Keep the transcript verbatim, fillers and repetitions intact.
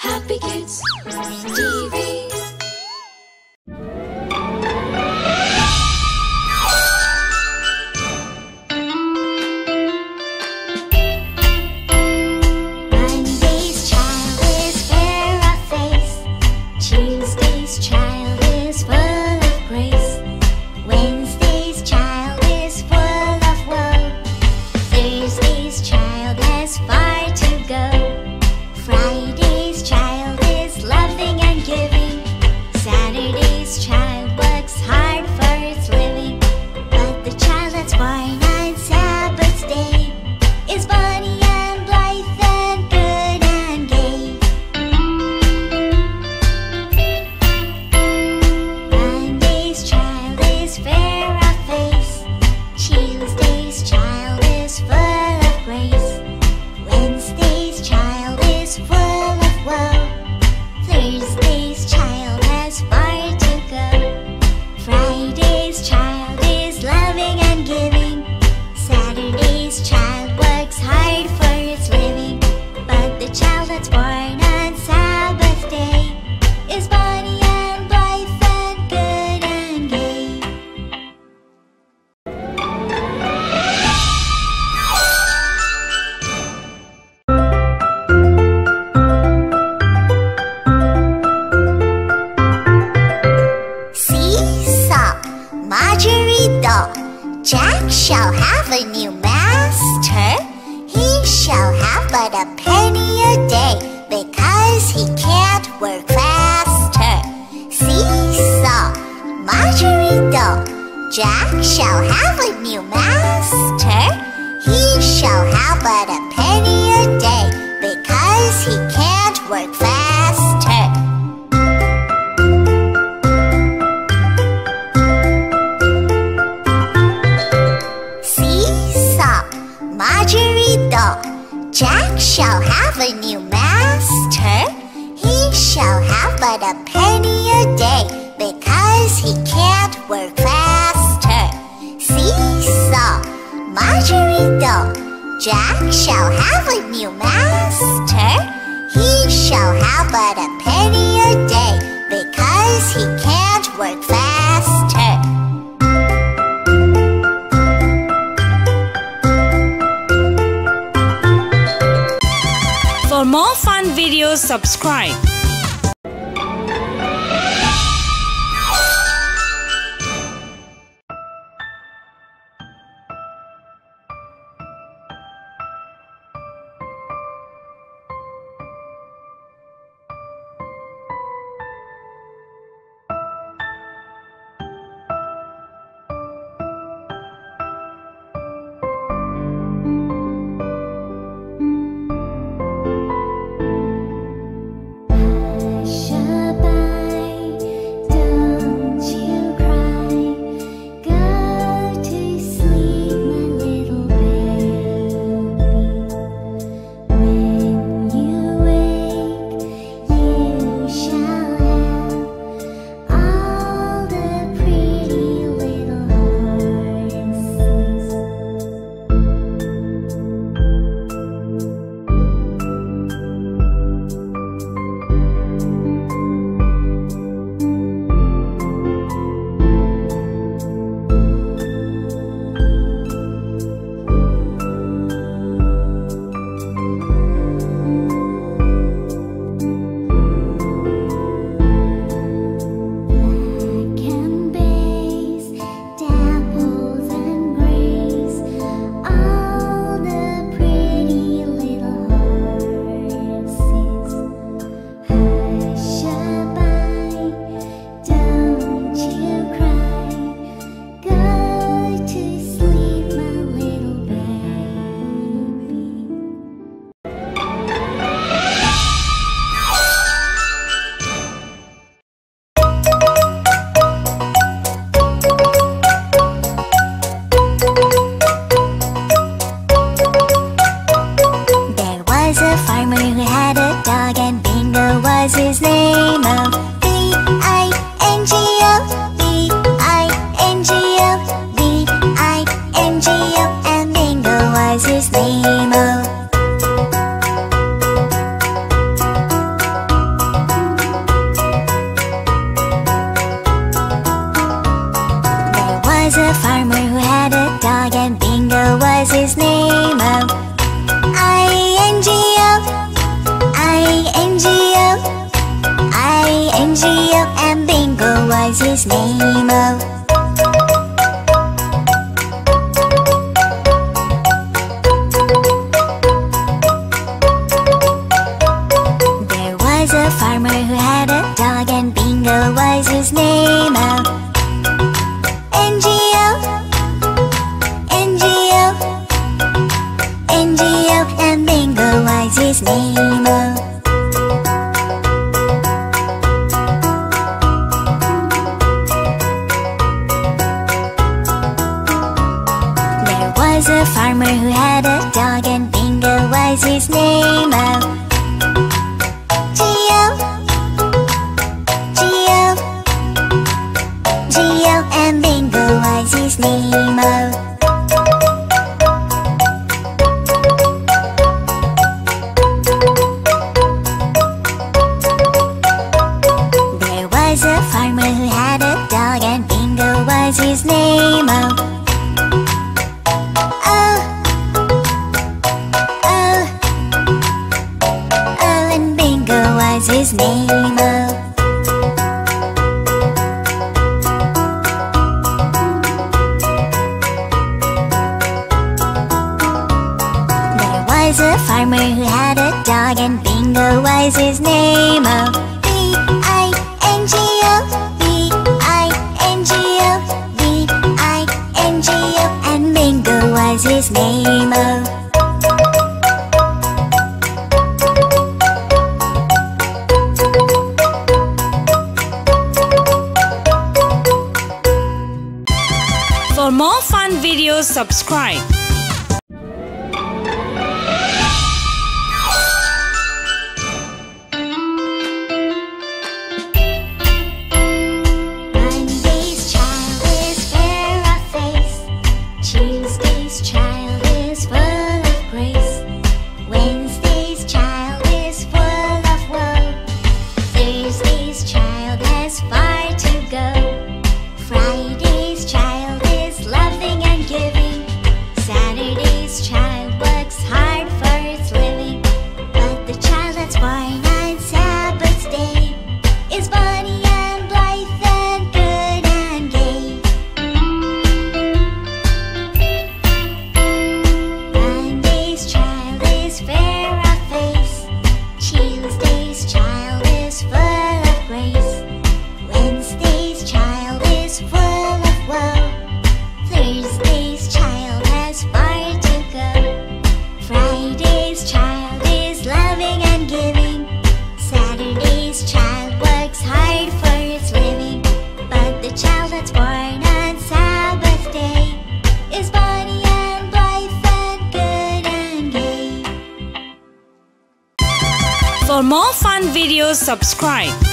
Happy Kids T V. Bingo Geo, and Bingo was his name-o. There was a farmer who had a dog, and Bingo was his name-o. N G O, N G O, N G O, and Bingo was his name-o. A farmer who had a dog, and Bingo was his name-o. Geo, Geo, Geo, and Bingo was his name-o. There was a farmer who had a dog, and Bingo was his name-o. His name-o. There was a farmer who had a dog, and Bingo was his name-o. B I N G O, B I N G O, B I N G O, and Bingo was his name-o. For more fun videos, subscribe. For more fun videos, subscribe.